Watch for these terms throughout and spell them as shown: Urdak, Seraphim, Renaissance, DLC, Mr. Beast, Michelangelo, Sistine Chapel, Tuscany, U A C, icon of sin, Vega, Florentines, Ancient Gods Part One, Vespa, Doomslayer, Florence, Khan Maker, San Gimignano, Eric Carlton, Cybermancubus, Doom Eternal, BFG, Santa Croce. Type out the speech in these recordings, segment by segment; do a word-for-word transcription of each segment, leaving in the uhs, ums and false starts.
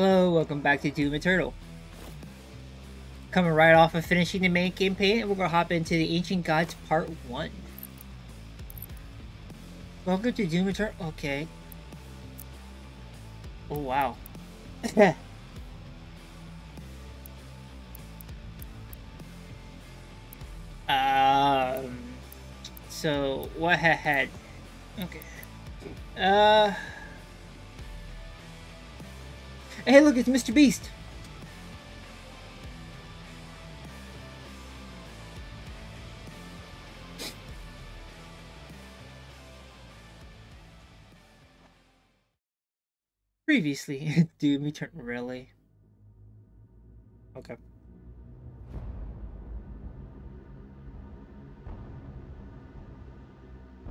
Hello, welcome back to Doom Eternal. Coming right off of finishing the main campaign, and we're gonna hop into the Ancient Gods Part One. Welcome to Doom Eternal. Okay. Oh wow. um. So what had? Okay. Uh. Hey, look, it's Mister Beast. Previously, Doom Eternal, really? Okay.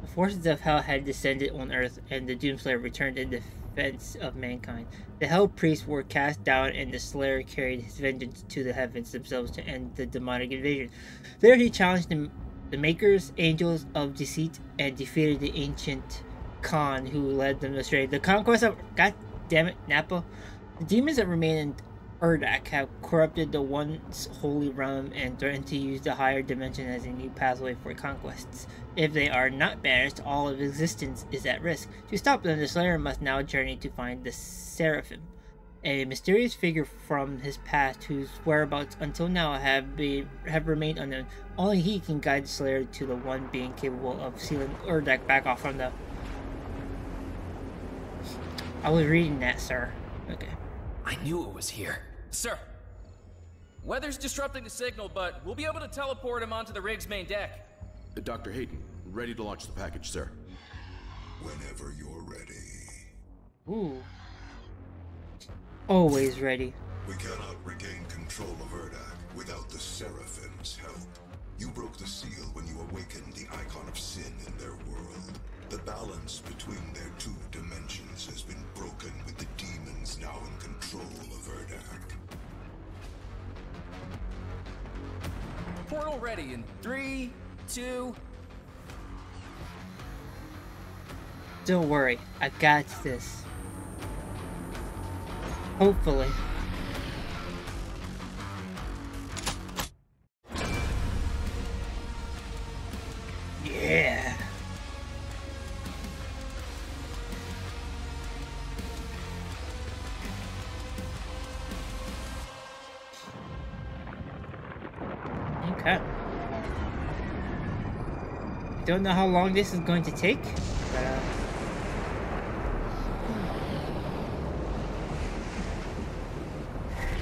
The forces of hell had descended on Earth, and the Doomslayer returned in defense of mankind. The Hell Priests were cast down, and the Slayer carried his vengeance to the heavens themselves to end the demonic invasion. There he challenged the, the Makers, Angels of Deceit, and defeated the ancient Khan who led them astray. The conquest of... God damn it, Nappa. The demons that remain in Urdak have corrupted the once holy realm and threatened to use the higher dimension as a new pathway for conquests. If they are not banished, all of existence is at risk. To stop them, the Slayer must now journey to find the Seraphim, a mysterious figure from his past whose whereabouts until now have been have remained unknown. Only he can guide the Slayer to the one being capable of sealing Urdak back off from the... I was reading that, sir. Okay. I knew it was here. Sir, weather's disrupting the signal, but we'll be able to teleport him onto the rig's main deck. Uh, Doctor Hayden, ready to launch the package, sir. Whenever you're ready. Ooh. Always ready. We cannot regain control of Urdak without the Seraphim's help. You broke the seal when you awakened the icon of sin in their world. The balance between their two dimensions has been broken with the demons now in control of Urdak. Portal ready in three, two... Don't worry, I got this. Hopefully. Yeah! Okay. Don't know how long this is going to take, but uh...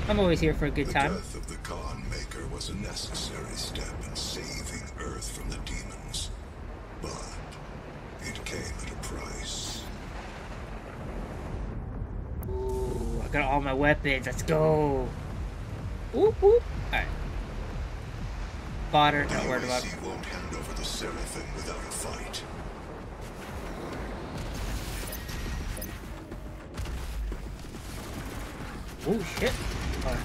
I'm always here for a good time. The death of the Khan Maker was a necessary step in saving Earth from the demons. But it came at a price. Ooh, I got all my weapons. Let's go. Ooh, ooh. Alright. Fodder, not worried about it. The O S C won't hand over the Seraphim without a fight. Ooh, shit. Alright.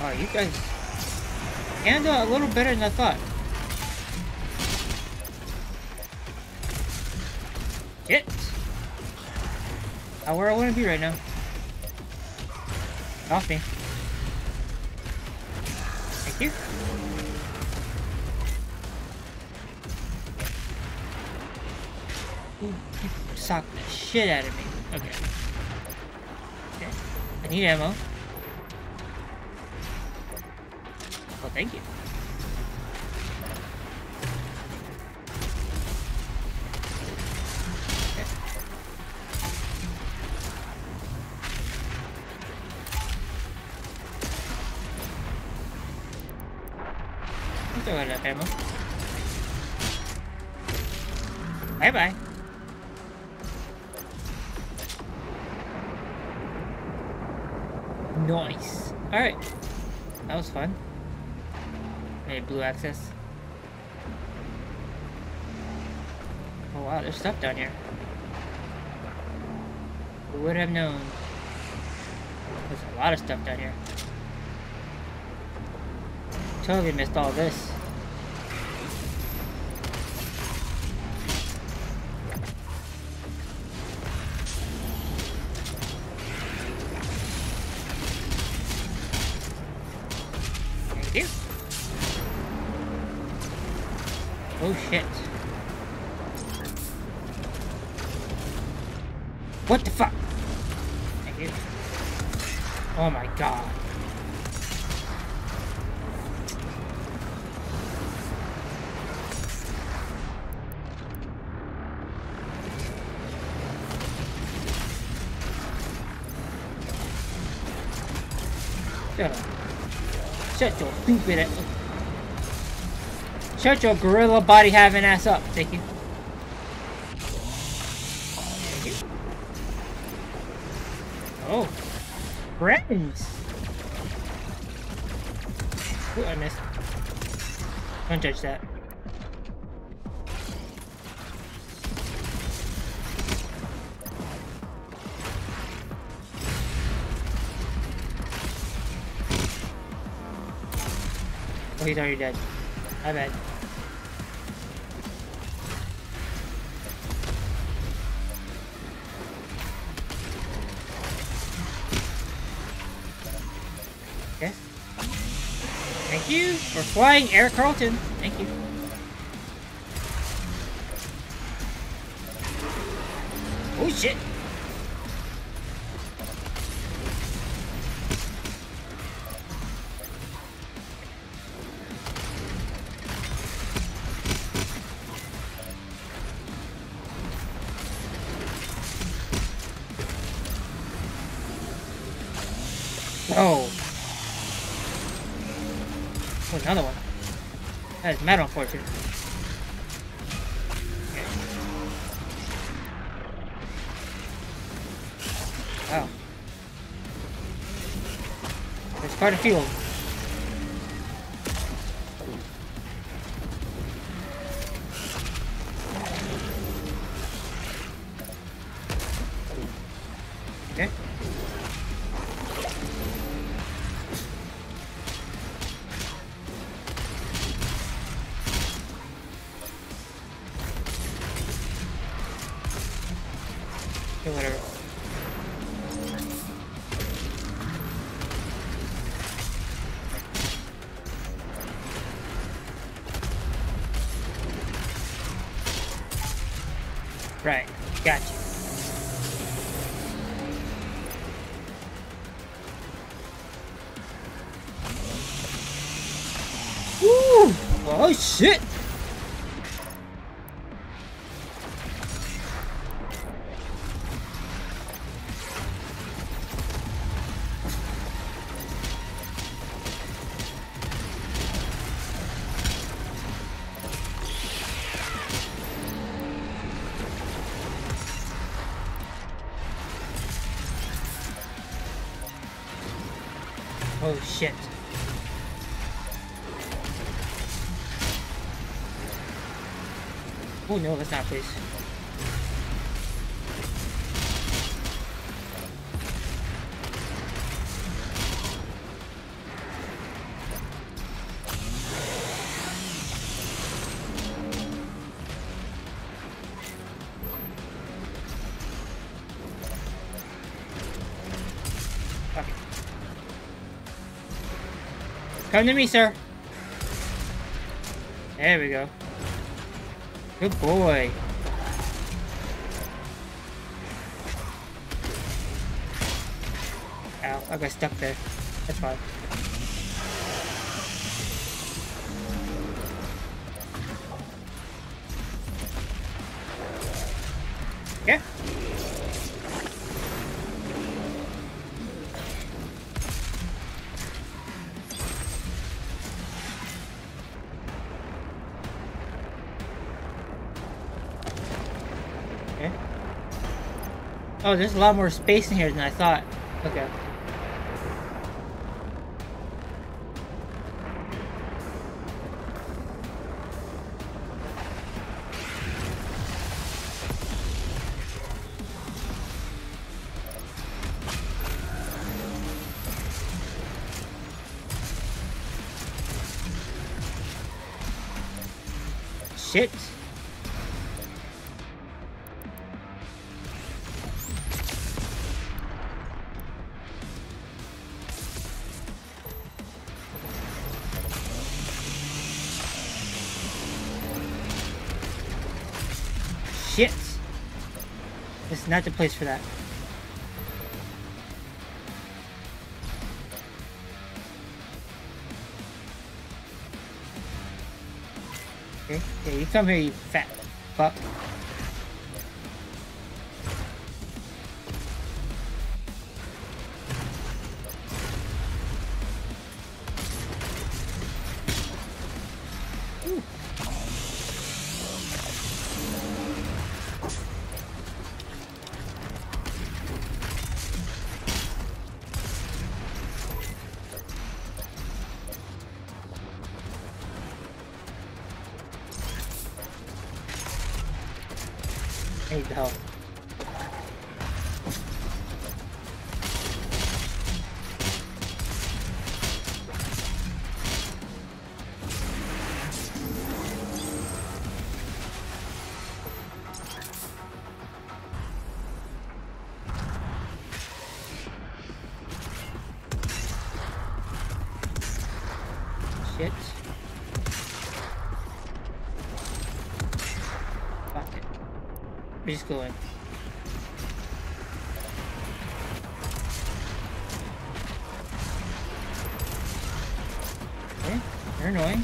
Alright, you guys handle a little better than I thought. Shit! Not where I want to be right now. Off me. Thank you. Ooh, you socked the shit out of me. Okay. Okay. I need ammo. Oh, thank you. I don't have ammo. Bye bye. Nice. Alright. That was fun. Maybe blue access. lot of stuff down here. Who would have known? There's a lot of stuff down here. Totally missed all this. Thank you. Oh shit. What the fuck? Thank you. Oh my god. Shut up. Shut your stupid ass up. Shut your gorilla body having ass up. Thank you. Thank you. Oh. Friends. Ooh, I missed. Don't touch that. Oh, he's already dead. My bad. Okay. Thank you for flying, Eric Carlton. Thank you. Oh shit. Oh. Oh, another one. That is mad unfortunate. Okay. Wow. There's quite a few of them. Whatever. Right, got you. Woo! Oh shit! Oh shit. Oh no, that's not please. Come to me, sir. There we go. Good boy. Ow, I got stuck there. That's fine. Okay. Oh, there's a lot more space in here than I thought. Okay. shit. Shit. This is not the place for that. Okay, yeah, you come here, you fat fuck. Ooh. I need the help. Shit. Fuck it. We just go in. Okay, you're annoying.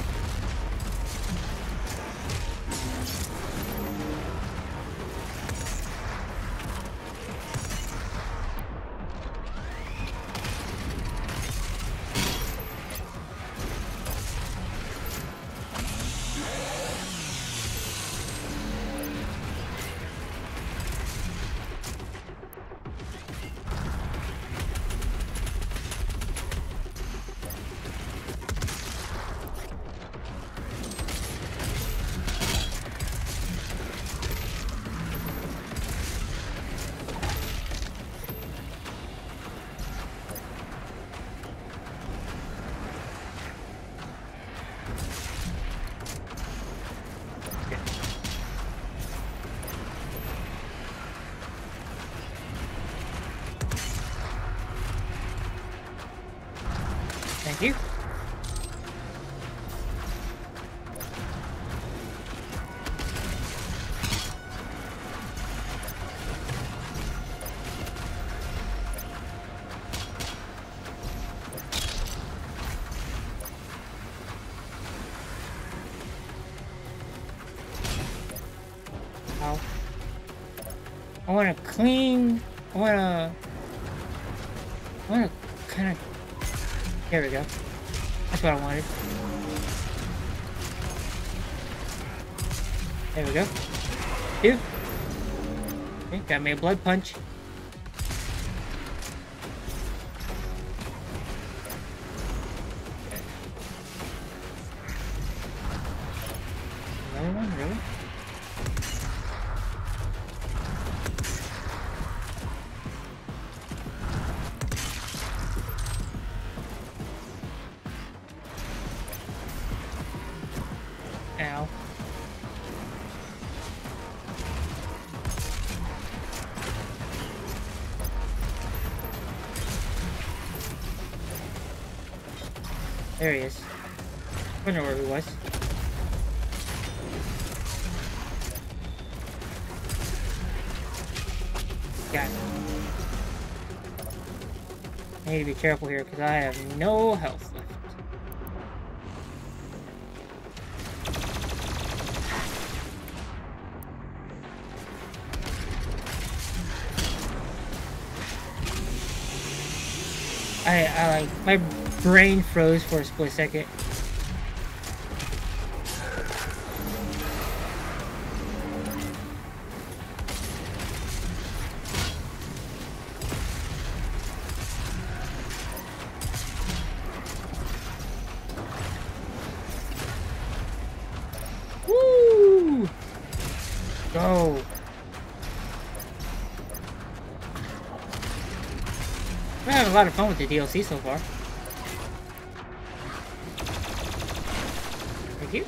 Thank you. Ow. I want to clean. I want to. I want to kind of. There we go. That's what I wanted. There we go. Two. Okay, got me a blood punch. Another one, really? Ow. There he is. I don't know where he was. Got him. I need to be careful here because I have no health left. I, I like, my brain froze for a split second. Woo! Go! I'm having a lot of fun with the D L C so far. Thank you.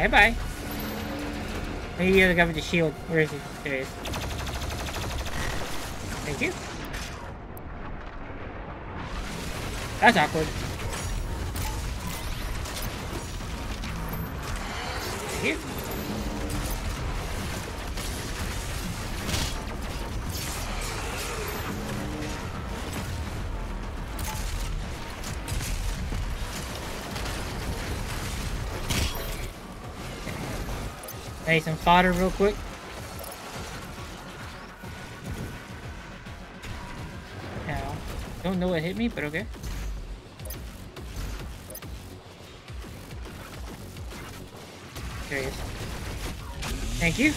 Bye bye. Maybe the other guy with the shield. Where is he? There he is. Thank you. That's awkward. Thank you. Hey, some fodder real quick. Now, don't know what hit me, but okay. There he is. Thank you.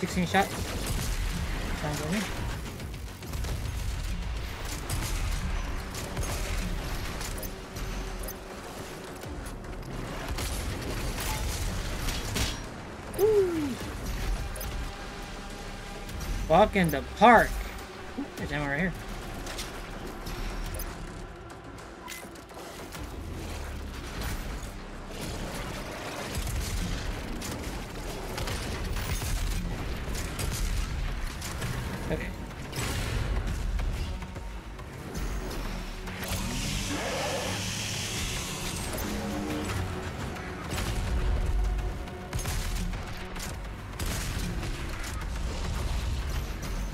sixteen shots. Sounds on me. Walk in the park. Ooh, there's ammo right here. Okay.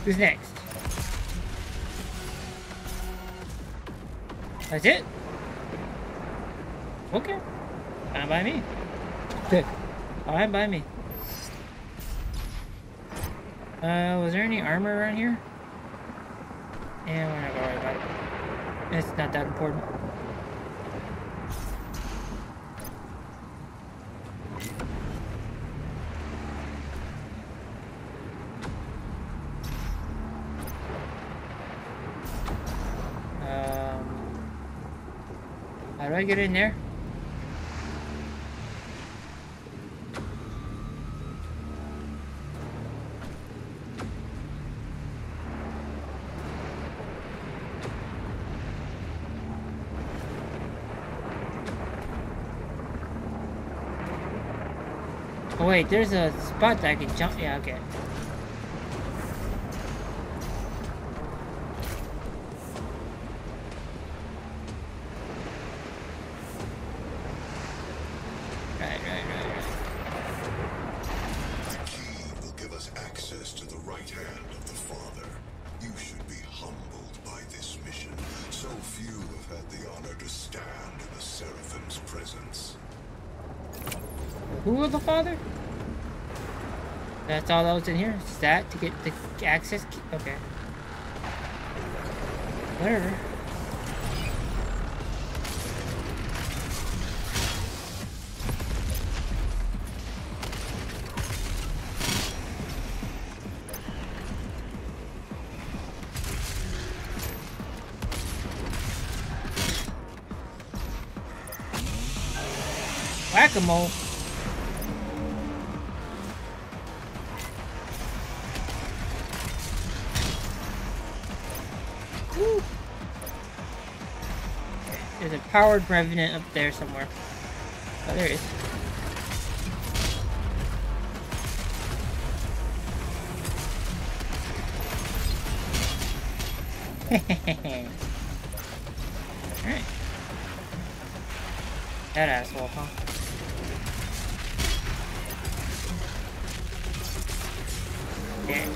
Who's next? That's it? Okay. Fine by me. Fine by me. Uh, was there any armor around here? Yeah, we're not gonna worry about it. It's not that important. How do I get in there? Oh wait, there's a spot that I can jump. Yeah, okay. Who are the father? That's all that was in here? Is that to get the access key? Okay. Whatever. Whack-a-mole. There's a powered revenant up there somewhere. Oh, there it is. Alright. That asshole, huh? Yeah.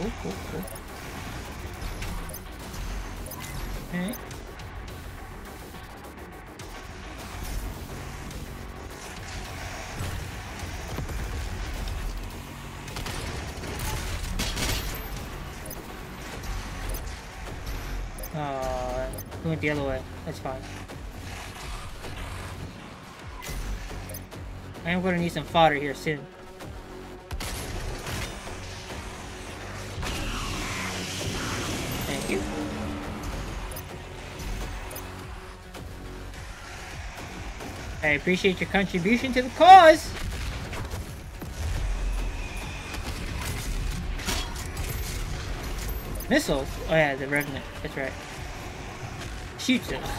Cool, cool, cool. Alright. Uh, we went the other way. That's fine. I am going to need some fodder here soon. I appreciate your contribution to the cause. Missiles? Oh yeah, the Revenant. That's right. Shoots us.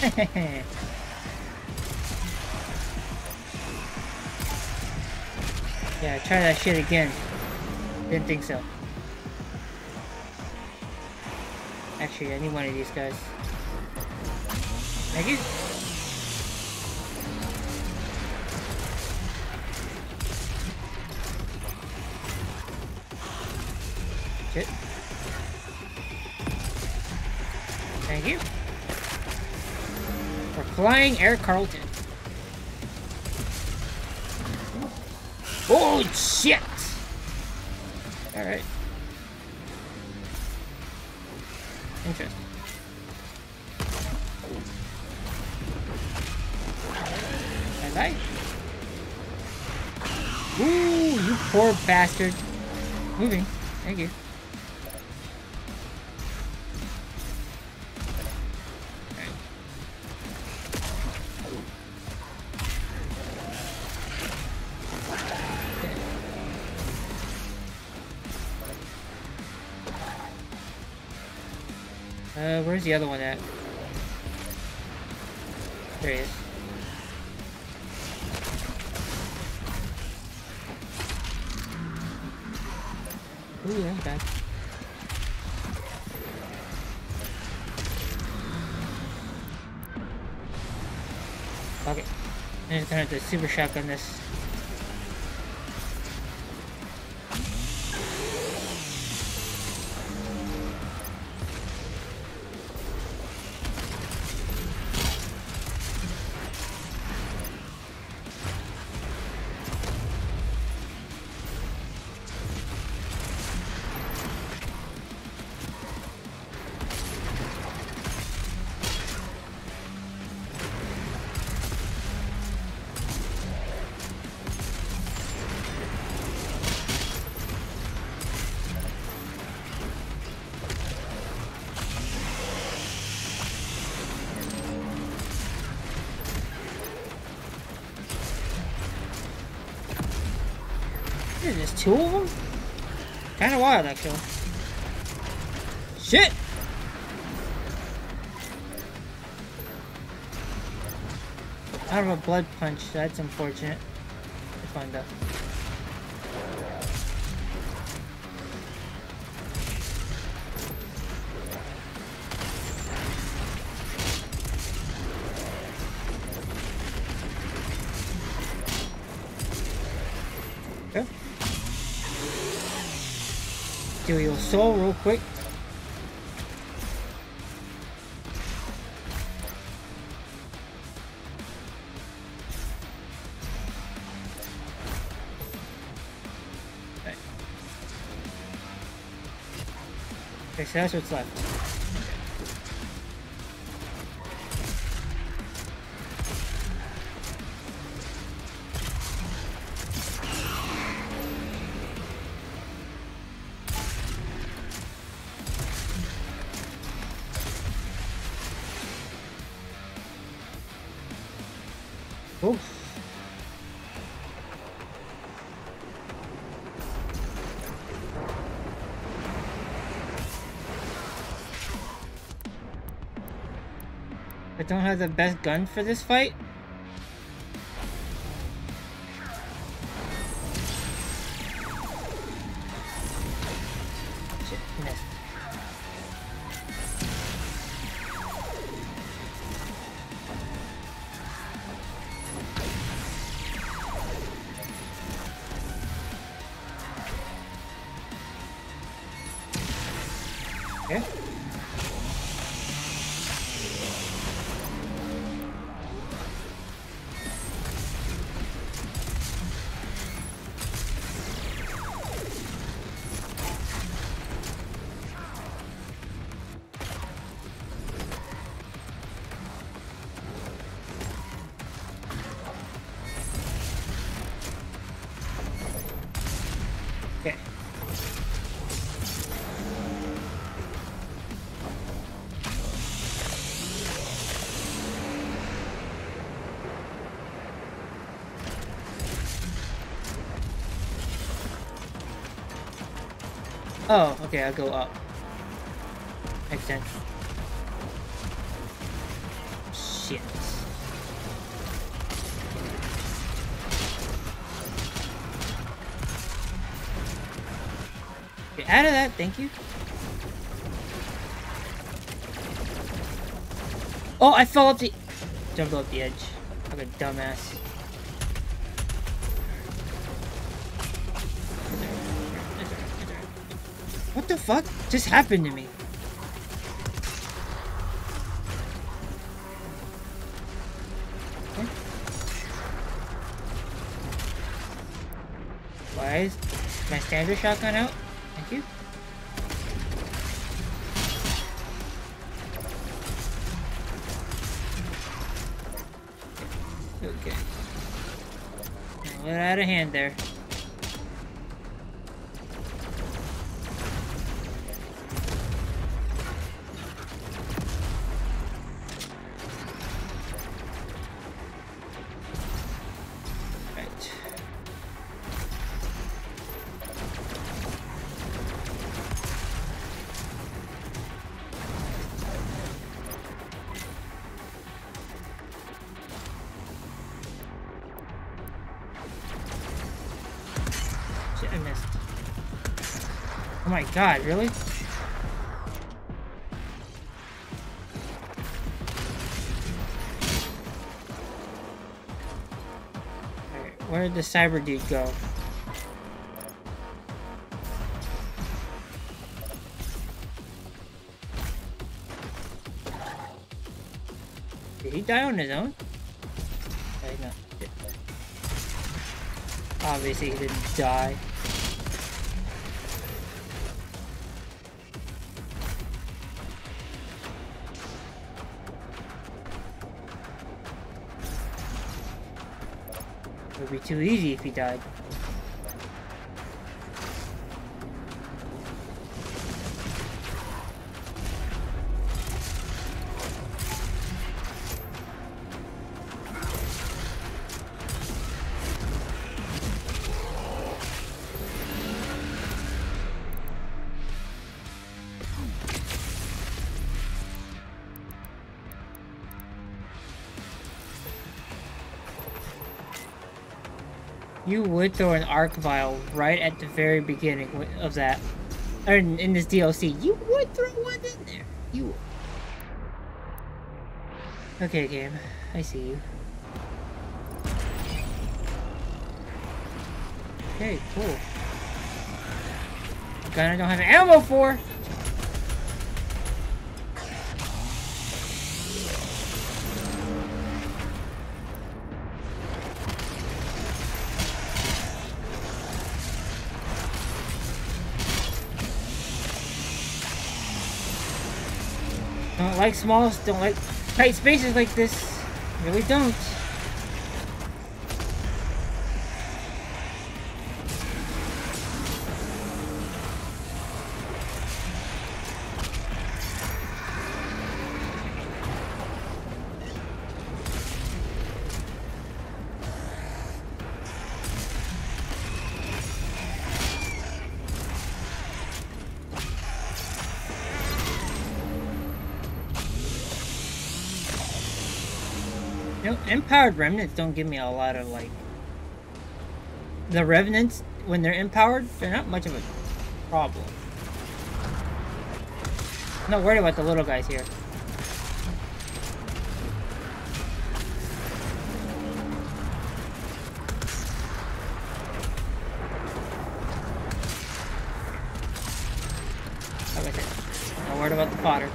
Hehehe. Yeah, try that shit again. Didn't think so. Actually, I need one of these guys. Thank you. Shit. Thank you. For flying Air Carlton. Oh shit! Alright. Interesting. Bye-bye. Ooh, you poor bastard. Moving. Thank you. Uh, where's the other one at? There he is. Ooh, that's bad. Fuck it. I'm just gonna have to super shotgun this. There's two of them? Kind of wild, actually. Shit! Out of a blood punch, that's unfortunate. Let's find out. Do your soul real quick. Okay. Okay, so that's what's left. Oh. I don't have the best gun for this fight. Shit, missed. Okay. Oh, okay, I'll go up. Makes sense. Shit. Get out of that, thank you. Oh, I fell up the... Jumped up the edge. Like a dumbass. What the fuck just happened to me? Okay. Why is my standard shotgun out? Thank you. Okay. A little out of hand there. Oh my god, really? Alright, where did the cyber dude go? Did he die on his own? No, obviously he didn't die. It would be too easy if he died. You would throw an arc vial right at the very beginning of that, or in, in this D L C. You would throw one in there. You would. Okay, game. I see you. Okay, cool. Gun I don't have ammo for. Don't like small, don't like tight spaces like this. Really don't. No, empowered remnants don't give me a lot of, like... The remnants, when they're empowered, they're not much of a problem. I'm not worried about the little guys here. Like I said, not worried about the fodder.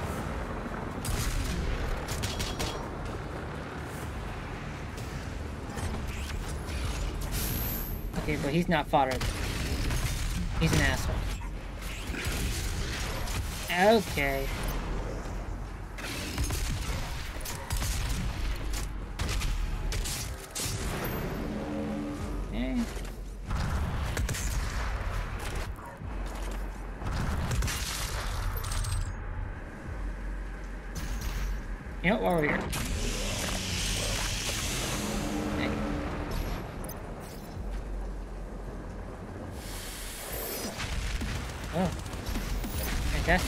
Okay, but he's not fodder. He's an asshole. Okay. Okay. You know, while we're here. Oh. Okay.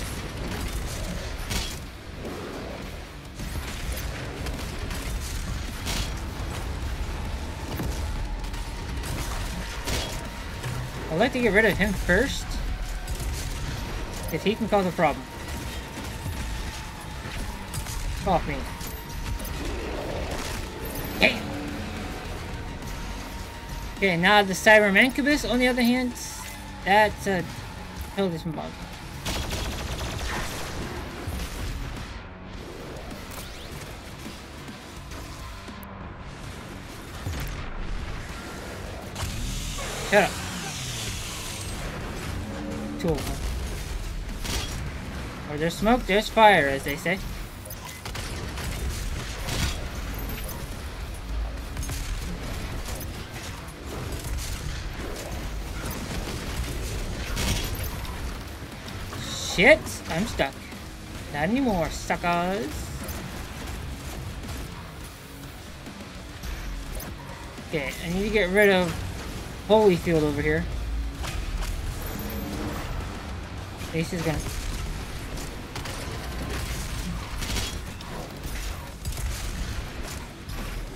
I'd like to get rid of him first, if he can cause a problem. Off me. Damn! Okay, now the Cybermancubus, on the other hand, that's a... kill this mob. Shut up. Two of them. Where there's smoke, there's fire, as they say. Shit, I'm stuck. Not anymore, suckers. Okay, I need to get rid of Holyfield over here. Ace is gonna...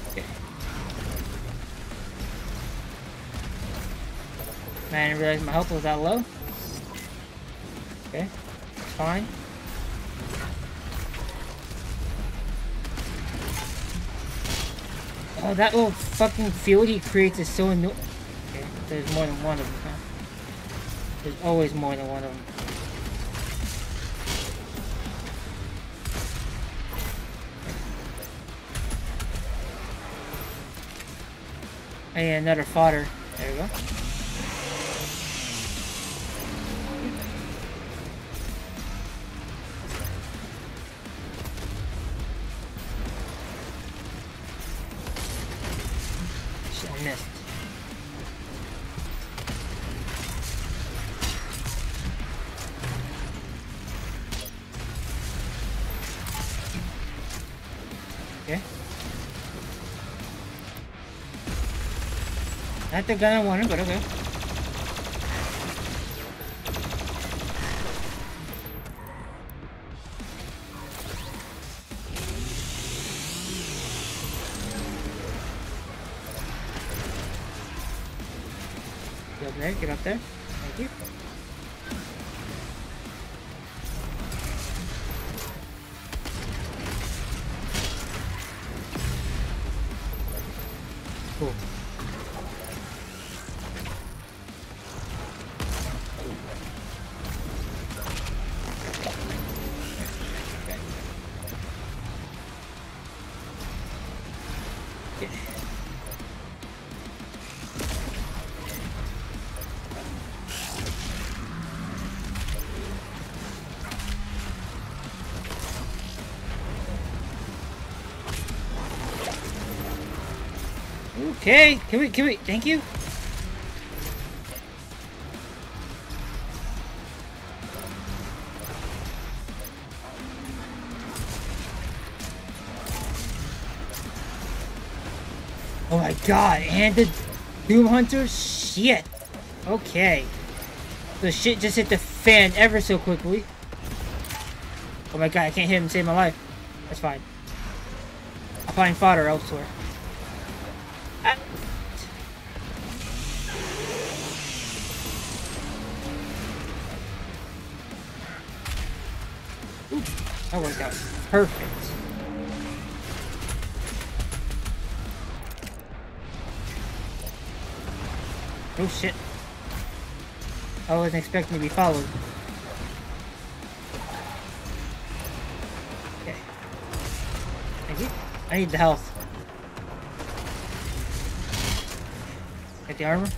okay. Man, I didn't realize my health was that low. Okay, fine. Oh, that little fucking field he creates is so annoying. Okay, there's more than one of them, huh? There's always more than one of them. I need another fodder. There we go. Shit, I missed. Okay. Not the gun I wanted, but okay. Get up there, get up there. Thank you. Cool. Okay, can we, can we, thank you. Oh my god, and the Doom Hunter, shit. Okay. The shit just hit the fan ever so quickly. Oh my god, I can't hit him to save my life. That's fine. I'll find fodder elsewhere. That worked out perfect. Oh shit. I wasn't expecting to be followed. Okay. Thank you. I need the health. Get the armor.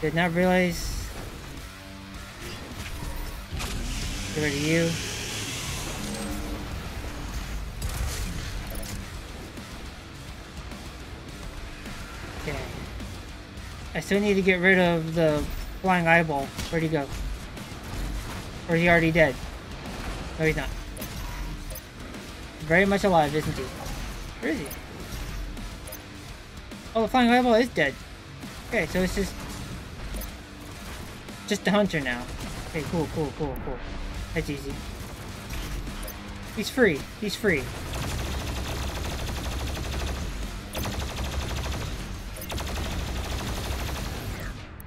Did not realize. Get rid of you. Okay. I still need to get rid of the flying eyeball. Where'd he go? Or is he already dead? No, he's not. Very much alive, isn't he? Where is he? Oh, the flying eyeball is dead. Okay, so it's just Just the hunter now. Okay, cool, cool, cool, cool. That's easy. He's free. He's free.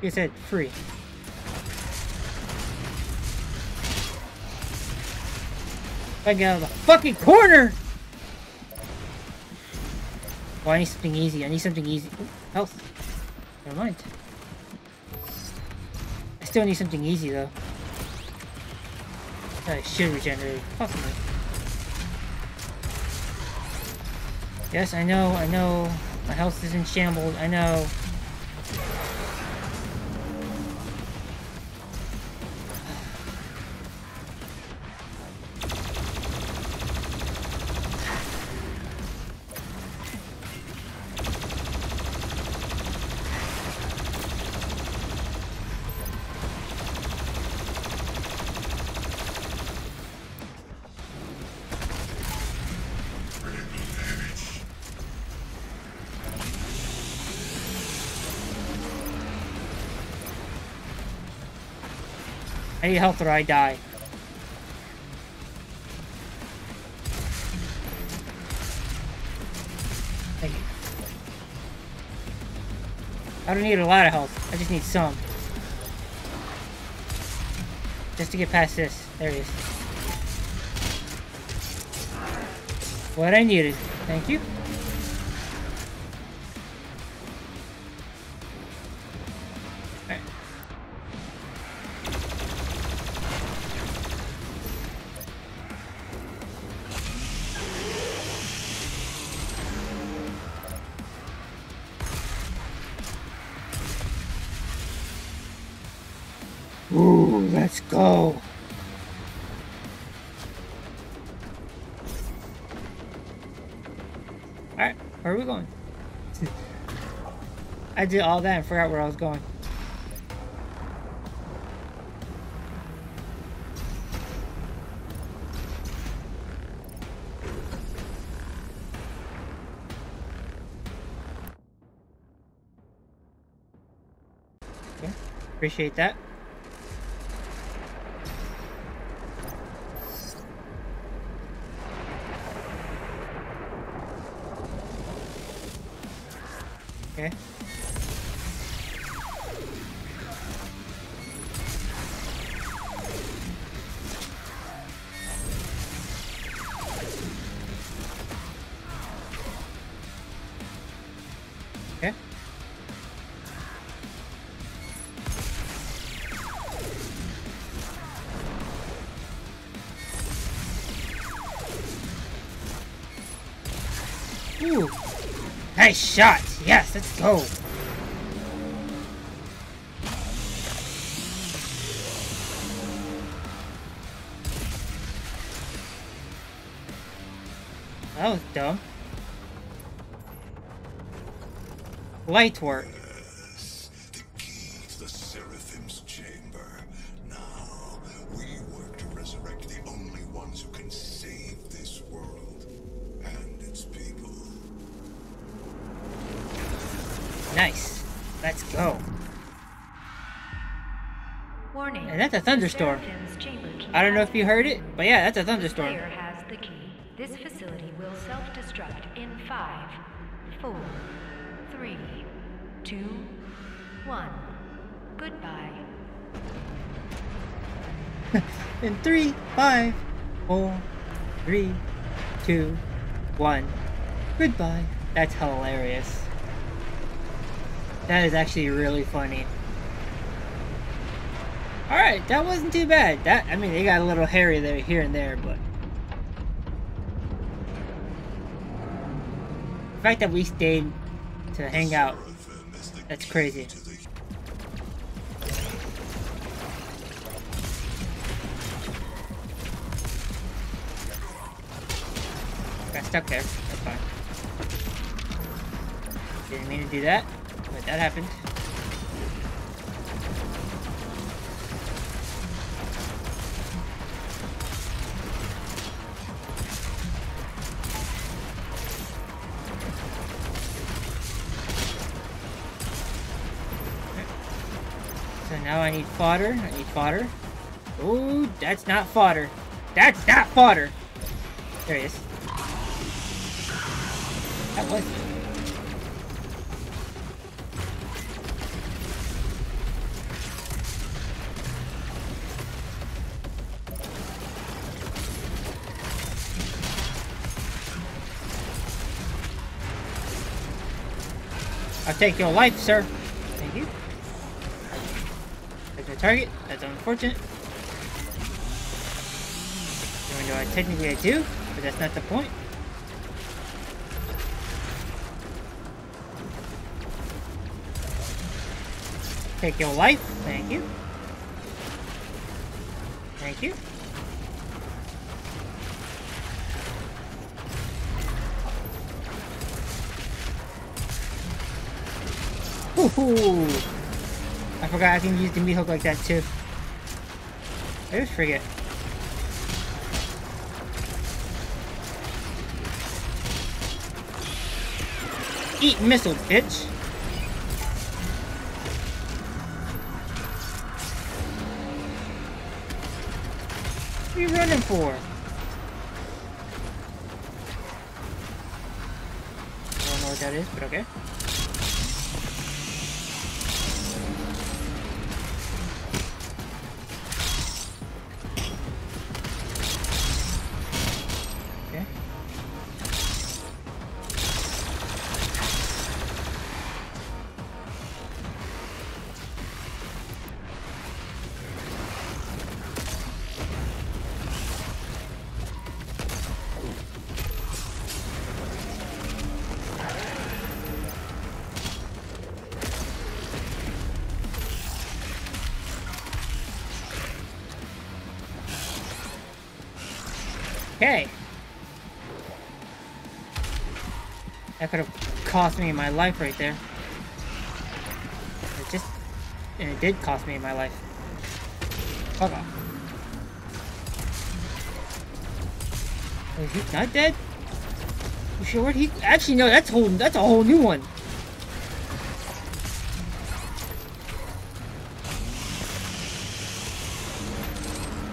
He said free. I got out of the fucking corner! Oh, I need something easy. I need something easy. Ooh, health. Never mind. I still need something easy though. I should regenerate. Fuck me. Yes, I know, I know. My health is in shambles, I know. I need health or I die. Thank you. I don't need a lot of health. I just need some. Just to get past this. There he is. What I needed. Thank you. Ooh, let's go. Alright, where are we going? I did all that and forgot where I was going. Okay, appreciate that. Okay. Okay. Ooh. Nice shot. Yes, let's go. That was dumb. Light work. Yes, the key to the Seraphim's chamber. Now we work to resurrect the only ones who can save this world and its people. Nice. Let's go. Warning. And that's a thunderstorm. I don't know if you heard it, but yeah, that's a thunderstorm. The player has the key. This facility will self-destruct in five, four, three, two, one. Goodbye. In three, five, four, three, two, one. Goodbye. That's hilarious. That is actually really funny. Alright, that wasn't too bad. That, I mean, they got a little hairy there, here and there, but... the fact that we stayed to hang out, that's crazy. Got stuck there. That's fine. Didn't mean to do that. But that happened. Okay. So now I need fodder. I need fodder. Ooh, that's not fodder. That's not fodder. There it is. That was it. I'll take your life, sir. Thank you. Take the target. That's unfortunate. Even though I technically I do, but that's not the point. Take your life. Thank you. Thank you. Ooh, I forgot I can use the meat hook like that too. I always forget. Eat missile, bitch. What are you running for? I don't know what that is, but okay. Okay. That could have cost me my life right there. It just... And it did cost me my life. Fuck off. Wait, is he not dead? You sure where'd he... Actually, no, that's, whole, that's a whole new one.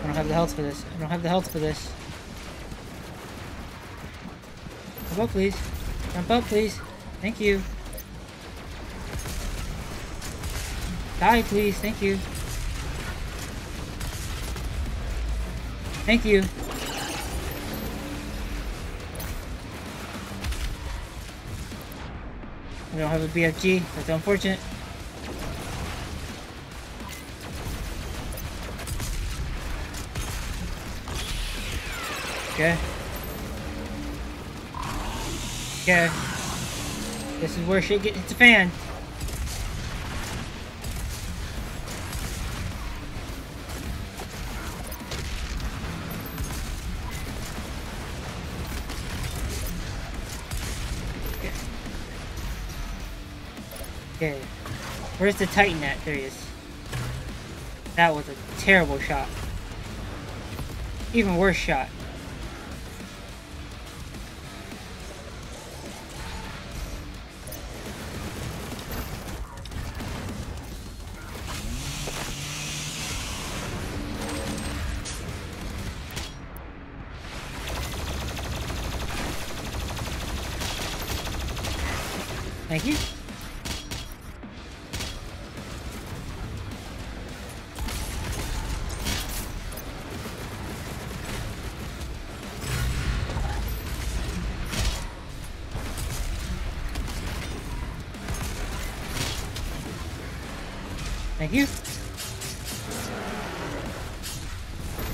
I don't have the health for this. I don't have the health for this. Jump up, please. Jump up, please. Thank you. Die, please. Thank you. Thank you. We don't have a B F G. That's unfortunate. Okay. Okay, this is where shit gets the fan. Okay. Okay, where's the Titan at? There he is. That was a terrible shot. Even worse shot. Thank you. Thank you.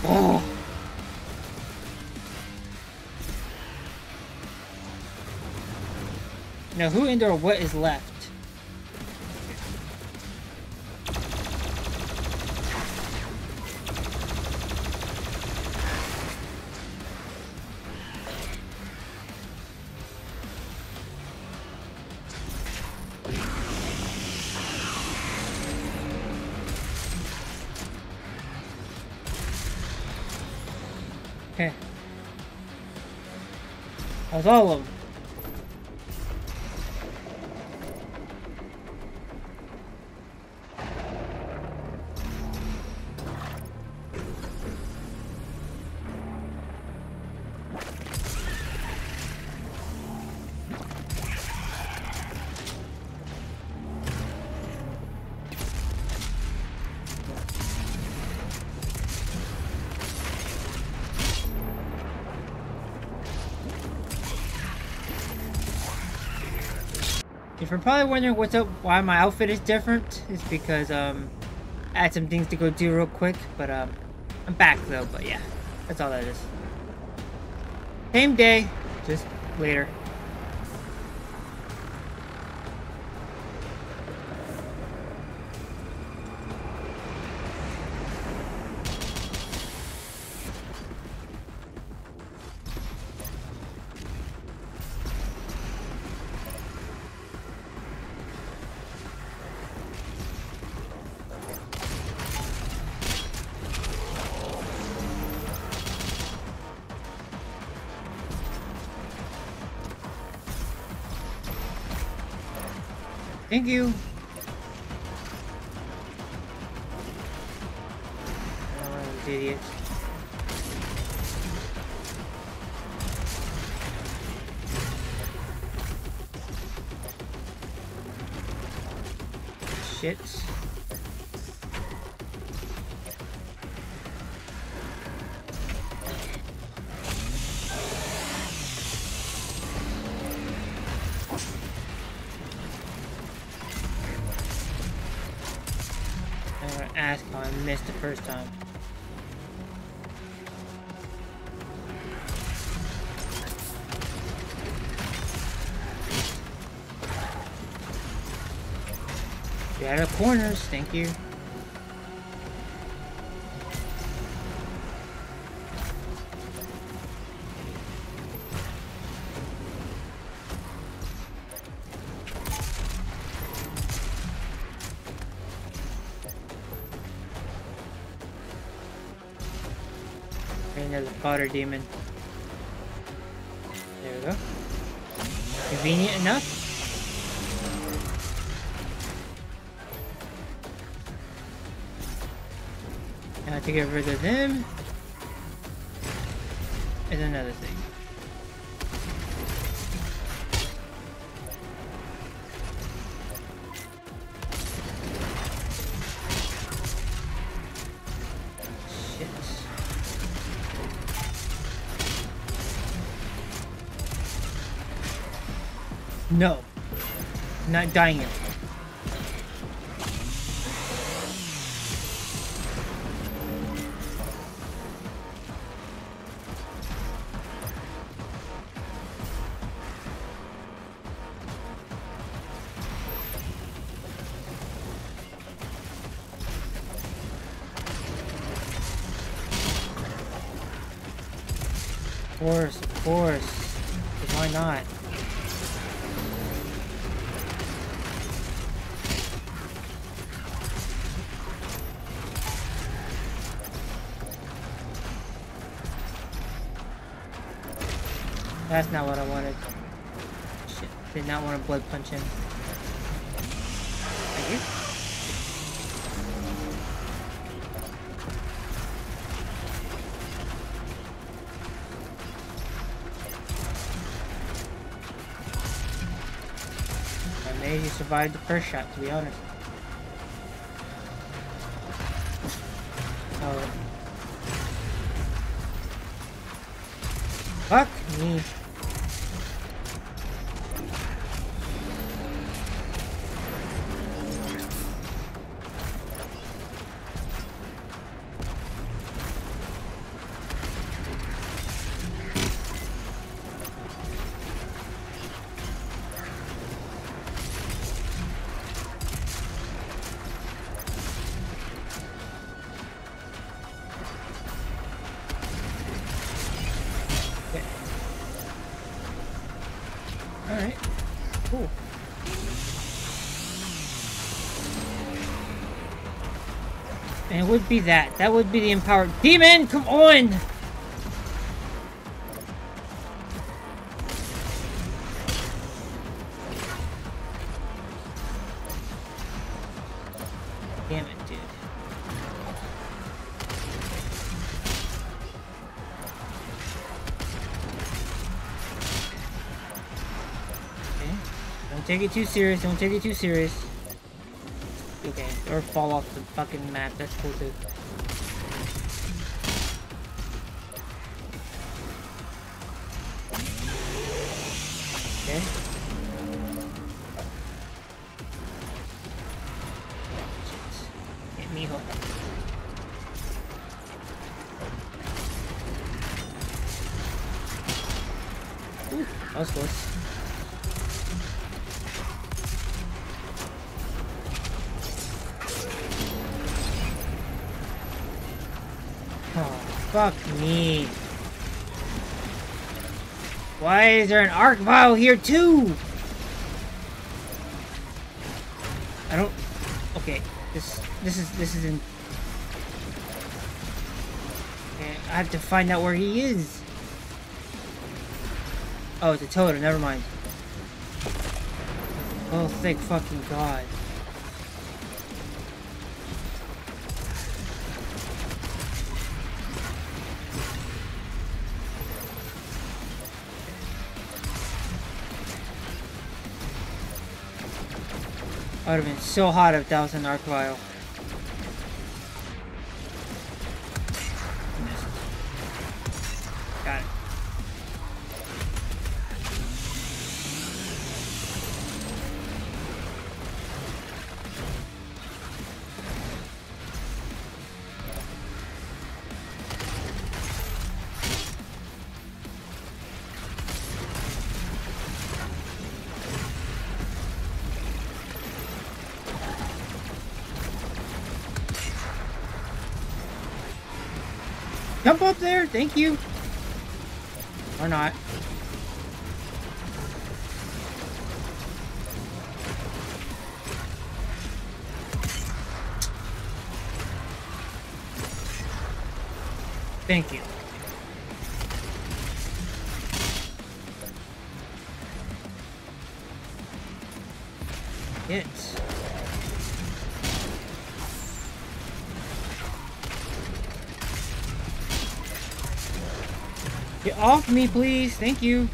Oh. Now, who and or what is left? Okay. That was all of them. If you're probably wondering what's up, why my outfit is different, it's because um, I had some things to go do real quick, but um, I'm back though, but yeah, that's all that is. Same day, just later. Thank you. Oh, idiot. Shit. Ask how I missed the first time. Get out of corners, thank you. There's a powder demon. There we go. Convenient enough. Now to get rid of them is another thing. No, not dying yet. Of course, of course. Why not? That's not what I wanted. Shit, did not want to blood punch him. I guess. I may have survived the first shot, to be honest. Oh. Fuck me. Alright, cool. And it would be that. That would be the empowered demon! Come on! Damn it, dude. Don't take it too serious, don't take it too serious. Okay, or fall off the fucking map, that's cool too. Okay. Ooh, that was close. Oh, fuck me. Why is there an arc vial here too? I don't... Okay, this this is this isn't... Okay, I have to find out where he is. Oh, it's a totem, never mind. Oh, thank fucking God. I would have been so hot if that was an arc vial. Got it. Jump up there, thank you. Or not. Thank you. It's get off me, please. Thank you.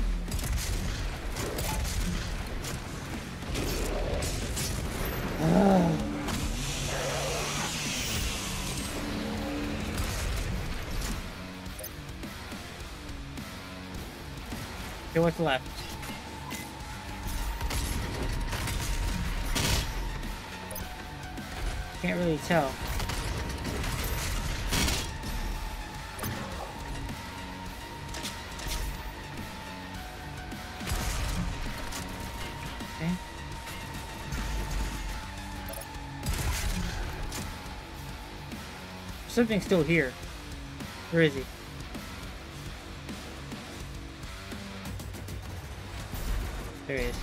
Ugh. Okay, what's left? Can't really tell. Something's still here. Where is he? There he is.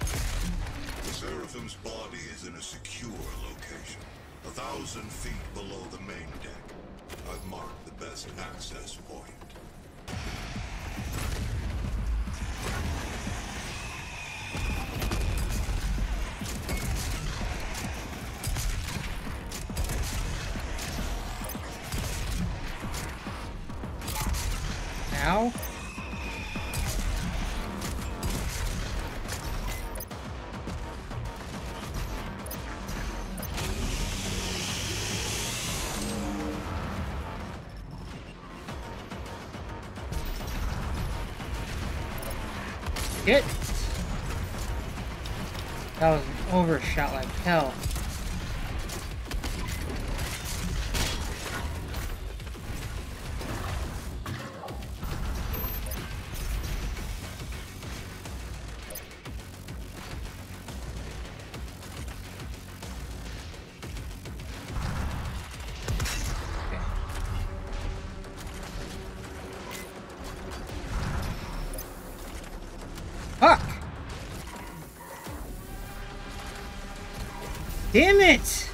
The Seraphim's body is in a secure location, a thousand feet below the main deck. I've marked the best access point. Ow. Get. That was an overshot like hell. Fuck! Damn it!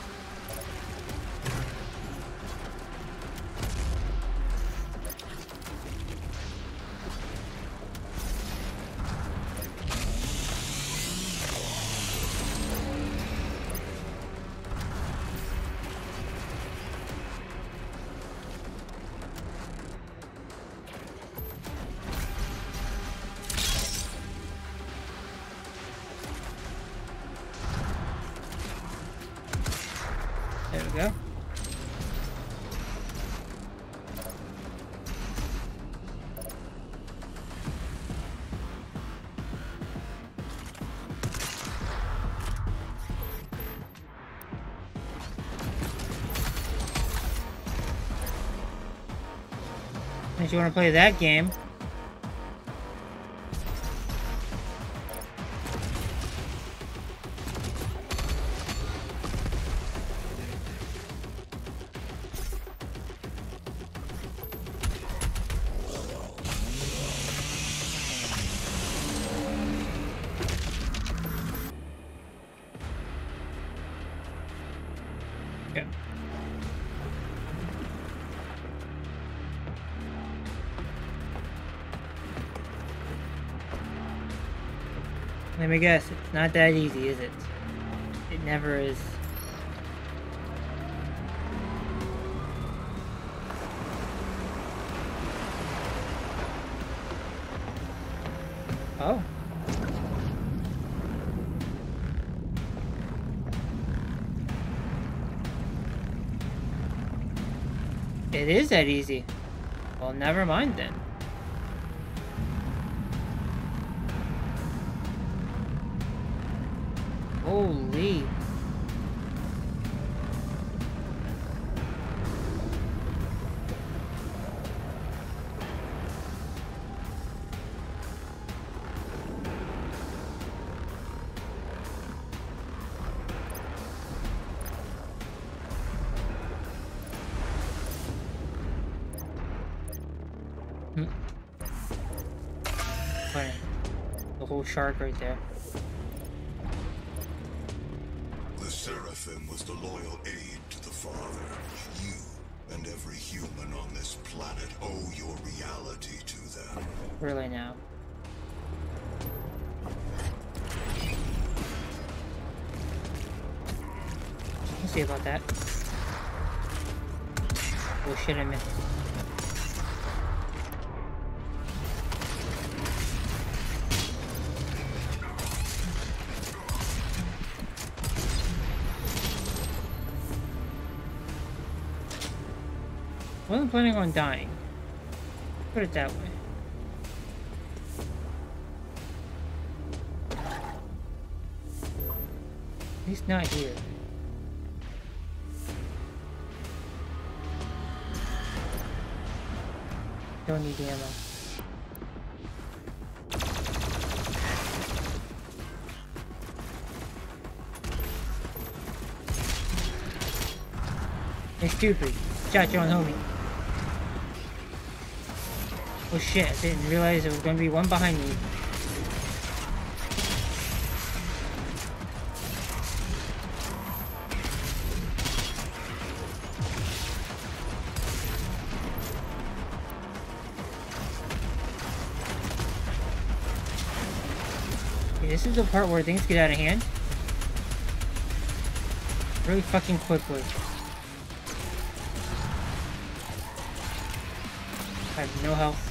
There we go. If you want to play that game, Let me guess, it's not that easy, is it? It never is. Oh. It is that easy. Well, never mind then. Holy. The whole shark right there. The Seraphim was the loyal aid to the Father. You and every human on this planet owe your reality to them. Really now. We'll see about that. Oh shit, I missed. I'm planning on dying. Put it that way. At least not here. Don't need the ammo. Hey, stupid. Shot you on homie. Oh shit, I didn't realize there was going to be one behind me. Okay, this is the part where things get out of hand. Really fucking quickly. I have no health.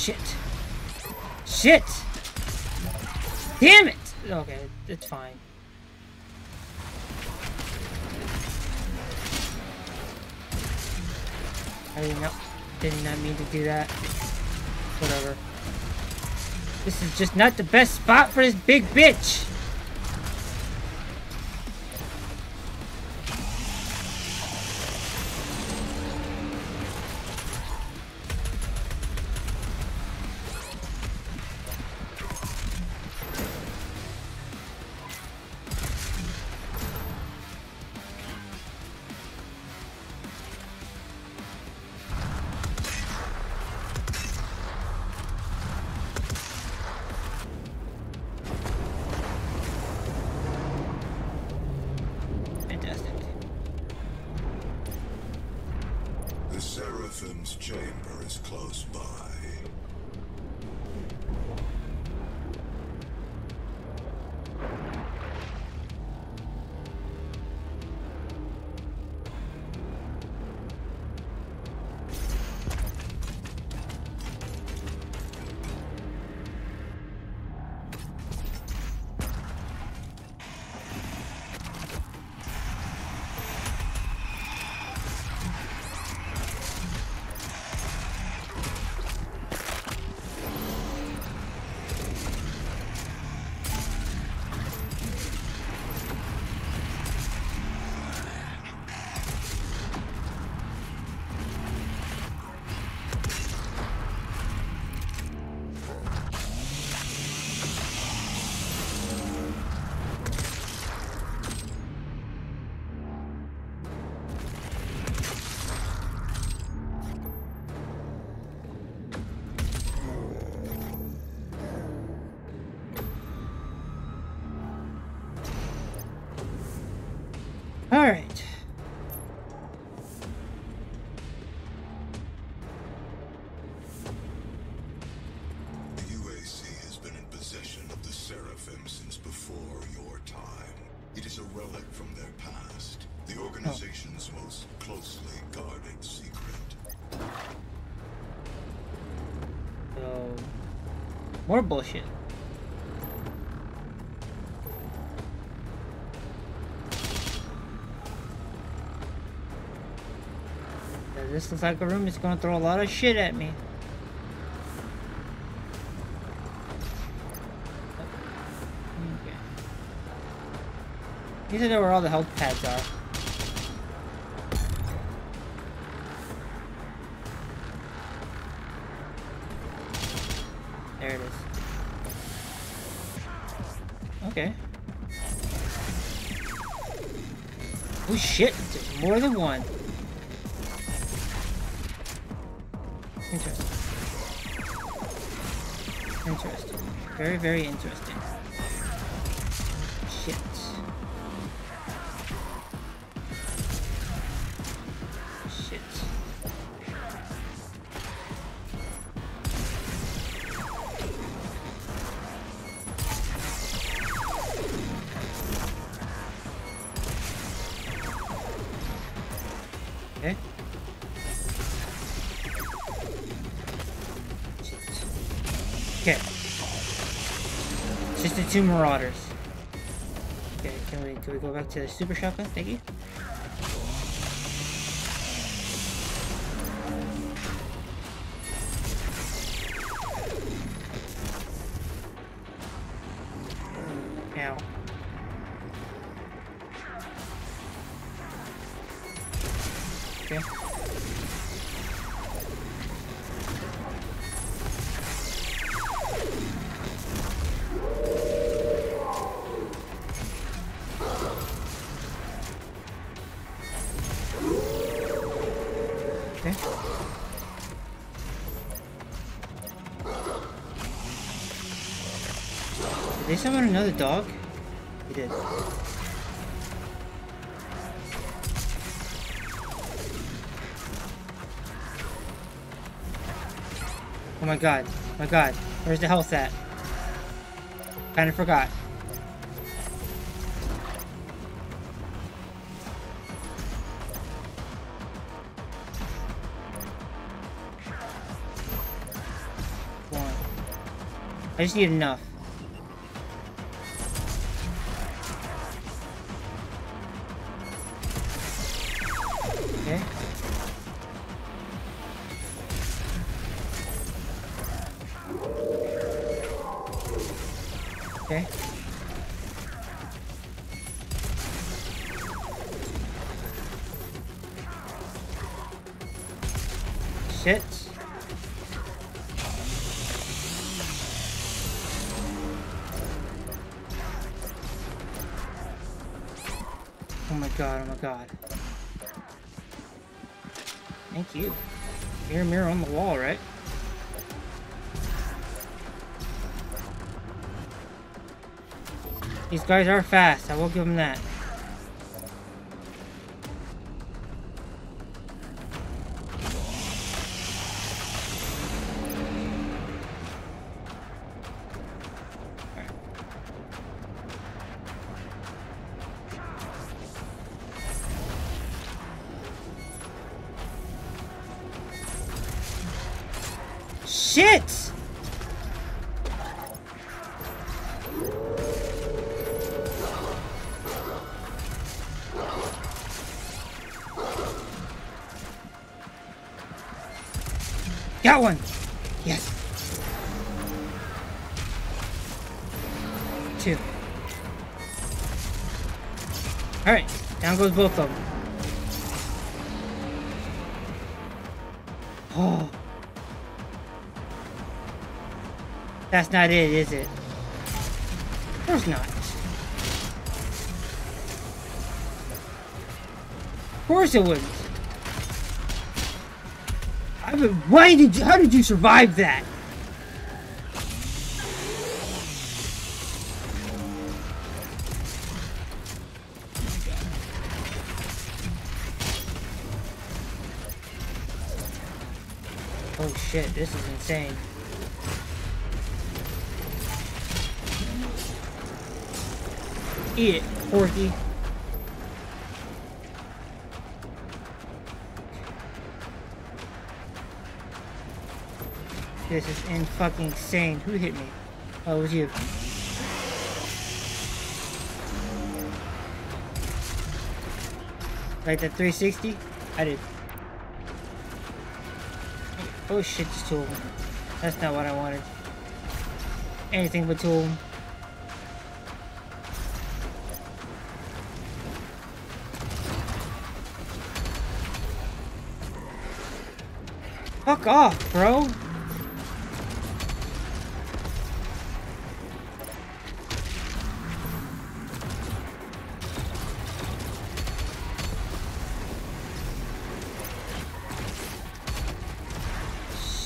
Shit. Shit! Damn it! Okay, it's fine. I did not, did not mean to do that. Whatever. This is just not the best spot for this big bitch! Seraphim's chamber is close by. Alright. The U A C has been in possession of the Seraphim since before your time. It is a relic from their past, the organization's oh. most closely guarded secret. So, more bullshit. This looks like a room is gonna throw a lot of shit at me. Okay. These are where all the health pads are. There it is. Okay. Oh shit, there's more than one. Interesting. Interesting. Very, very interesting. Shit. Shit. Okay. Okay. It's just the two marauders. Okay, can we can we go back to the super shotgun? Thank you. Ow. Okay. Okay. Did they summon another dog? He did. Oh my god. Oh my god. Where's the health at? Kinda forgot. I just need enough. Okay. Okay. Shit. Oh my god, oh my god. Thank you. Mirror, mirror on the wall, right? These guys are fast, I will give them that. Shit! Got one! Yes. Two. Alright, down goes both of them. Oh. That's not it, is it? Of course not. Of course it wouldn't. I mean, why did you, how did you survive that? Holy shit, this is insane. Eat it, Porky. This is in fucking insane. Who hit me? Oh, it was you. Like that three sixty? I did. Oh shit, just two of them. That's not what I wanted. Anything but two of them. Fuck off, bro!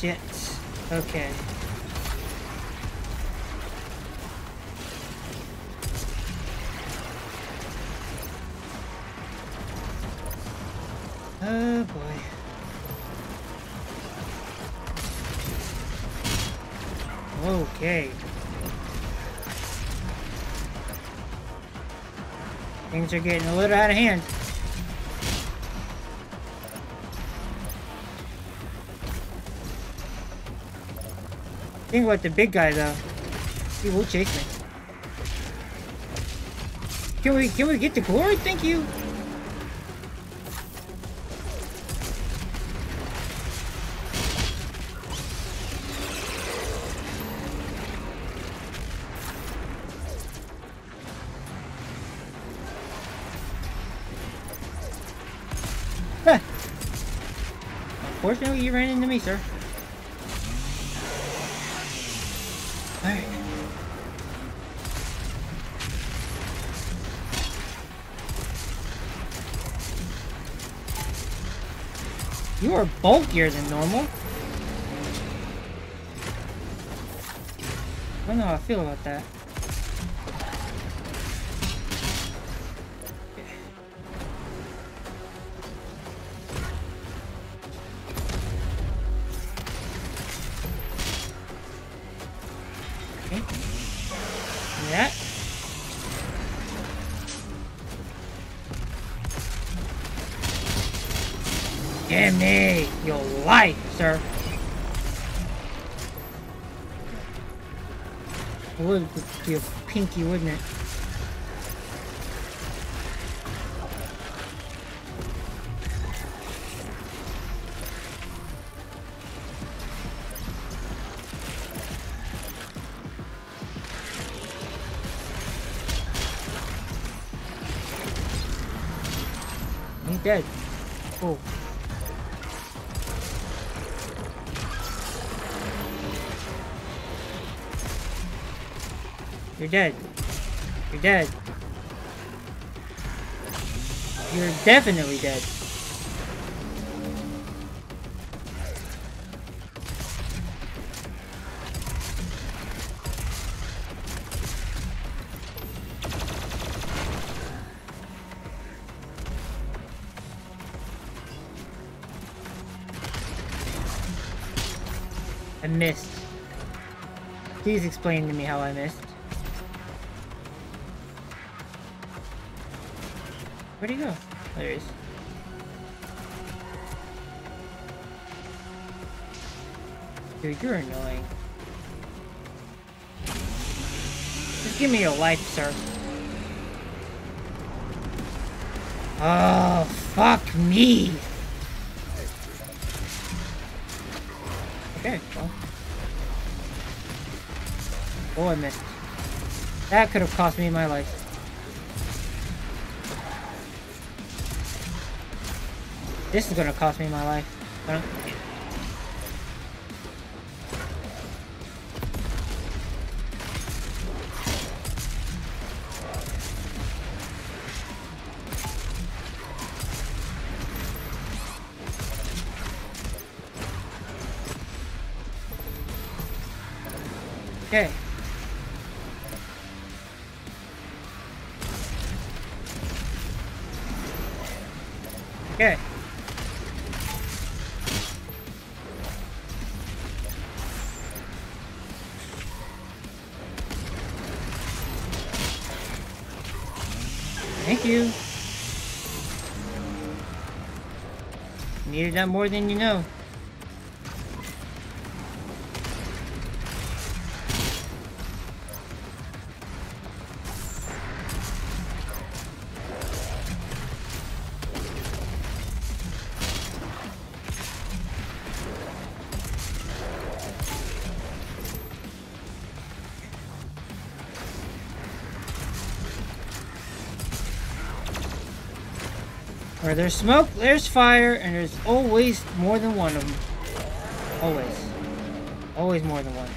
Shit. Okay. Oh boy. Okay. Things are getting a little out of hand. Think about the big guy though. He will chase me. Can we can we get the glory? Thank you. Unfortunately, you ran into me, sir. Alright. You are bulkier than normal. I don't know how I feel about that. Damn me, your life, sir. It would be a pinky, wouldn't it? He's dead. Oh. You're dead. You're dead. You're definitely dead. I missed. Please explain to me how I missed. Where'd he go? There he is. Dude, you're annoying. Just give me your life, sir. Oh, fuck me! Okay, well. Oh, I missed. That could have cost me my life. This is gonna cost me my life. Huh? Okay. Okay. Thank you. Needed that more than you know. Where there's smoke, there's fire, and there's always more than one of them. Always. Always more than one.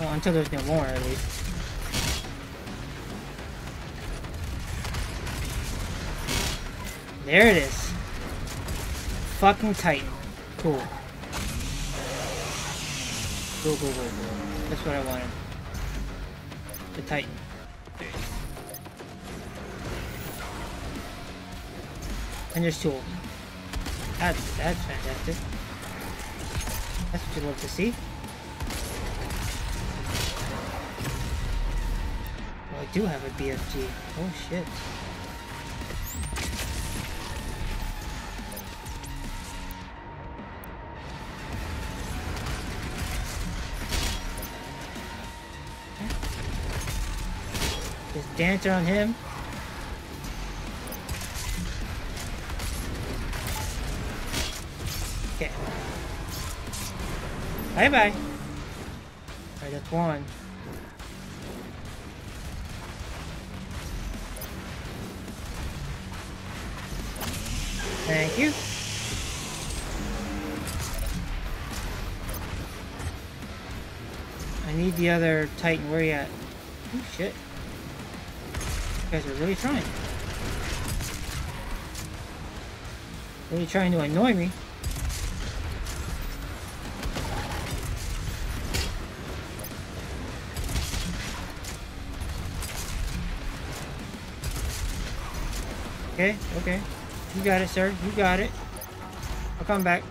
Well, until there's no more, at least. There it is. Fucking Titan. Cool. Go, go, go, go. That's what I wanted. The Titan. And there's two. That's, that's fantastic. That's what you love to see. Well, I do have a B F G. Oh, shit. Dance on him. Okay. Bye bye. Alright, that's one. Thank you. I need the other Titan. Where are you at? Oh shit. You guys are really trying. Really trying to annoy me. Okay, okay. You got it, sir. You got it. I'll come back.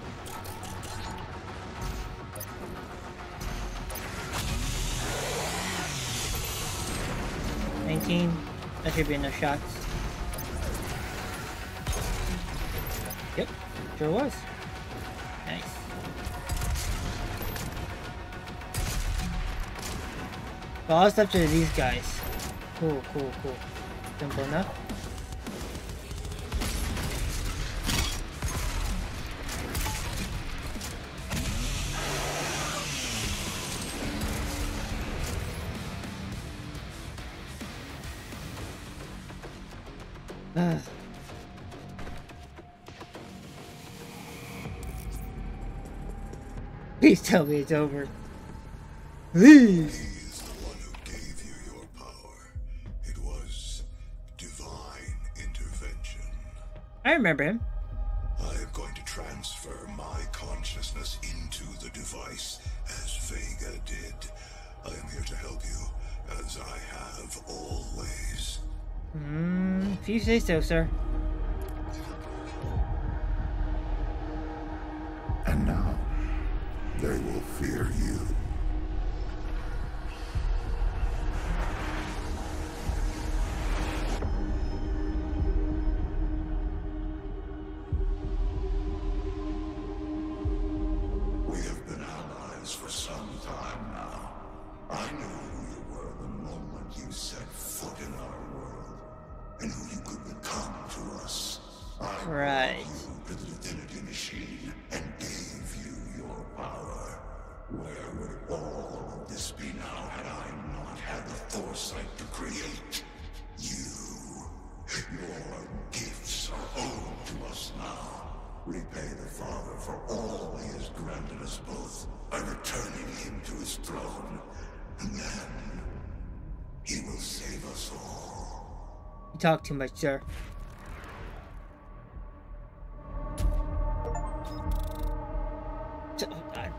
nineteen. That should be enough shots. Yep, sure was. Nice. So I'll step to these guys. Cool, cool, cool. Simple enough. Please tell me it's over. Please. He is the one who gave you your power. It was divine intervention. I remember him. I am going to transfer my consciousness into the device as Vega did. I am here to help you as I have always. Mm, if you say so, sir. And now, they will fear you. We have been allies for some time now. I knew who you were the moment you set foot in our world, and who you could become to us. I right. You the divinity machine and gave you your power. Where would all of this be now had I not had the foresight to create you? Your gifts are owed to us now. Repay the Father for all he has granted us both by returning him to his throne, and then he will save us all. You talk too much, sir.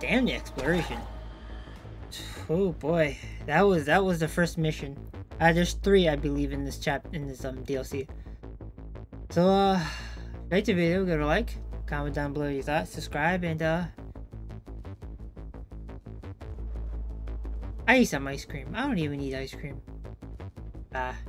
Damn the exploration. Oh boy, that was that was the first mission. Uh, there's three, I believe, in this chap in this um D L C. So uh, like the video, give it a like. comment down below your thoughts, subscribe, and uh I need some ice cream. I don't even need ice cream. Bye.